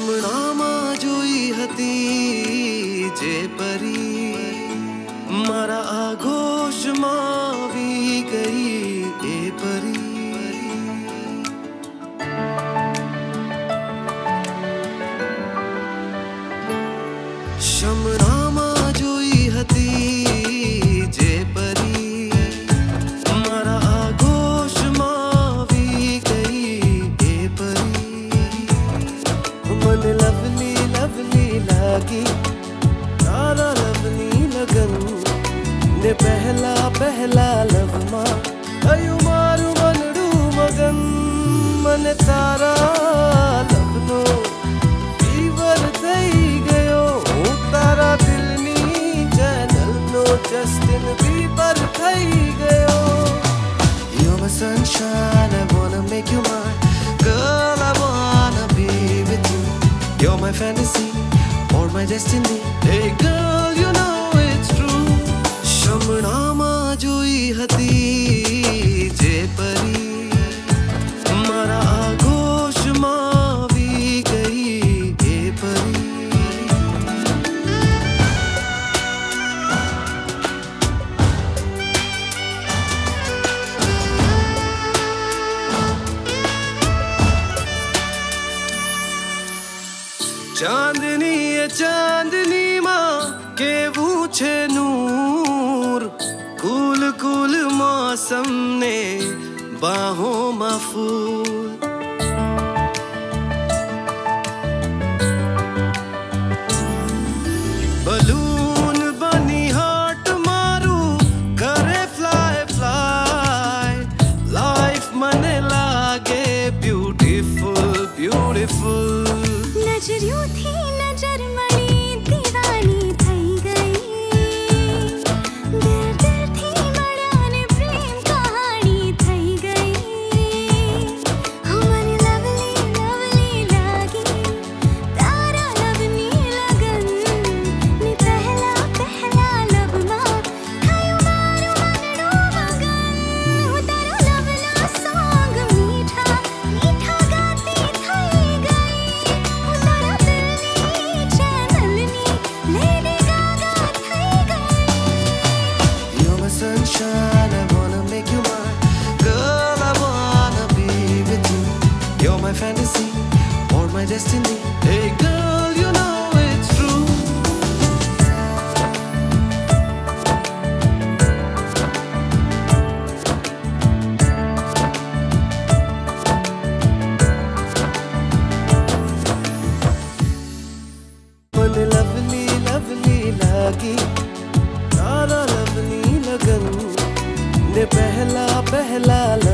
समनामा जोई हती जे परी मारा आगोश मावी गई ए परी। समनामा जोई हती जे परी मारा आगोश मावी गई ए परी। मन लवली लवली लागी तारा लवली लगन ने पहला पहला लवमा आयु मारू मनडू मगन। मन तारा लवनो फीवर थई गयो हूँ तारा दिलनी चैनल नो जस्टिन बीबर थई गयो। You're my sunshine, I wanna make you mine, girl I wanna be with you. You're my fantasy or my destiny, hey girl you know it's true. समनामा जोई हती जे परी मारा आगोश मावी गई ए परी। चांदनी है चांदनी माँ के पूछे नूर कूल कूल मौसम ने बाहों में फूल। बलून बनी हार्ट मारू करे फ्लाई फ्लाई लाइफ मने लागे ब्यूटीफुल ब्यूटीफुल। नजरियों थी नजर मनी दीवानी थई गई my fantasy or my destiny, hey girl you know it's true. Man lovely lovely lagi tara lovely lagan ne pehla pehla